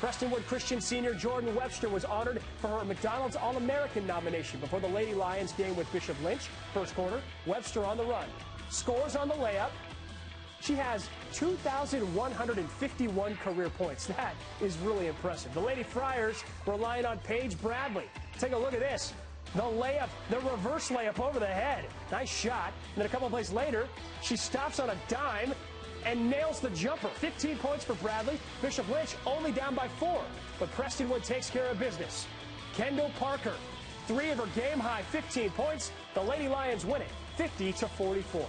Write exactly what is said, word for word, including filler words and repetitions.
Prestonwood Christian senior Jordan Webster was honored for her McDonald's All-American nomination before the Lady Lions game with Bishop Lynch. First quarter, Webster on the run. Scores on the layup. She has two thousand one hundred fifty-one career points. That is really impressive. The Lady Friars relying on Paige Bradley. Take a look at this. The layup, the reverse layup over the head. Nice shot. And then a couple of plays later, she stops on a dime and nails the jumper. fifteen points for Bradley. Bishop Lynch only down by four. But Prestonwood takes care of business. Kendall Parker, three of her game high fifteen points. The Lady Lions win it, fifty to forty-four.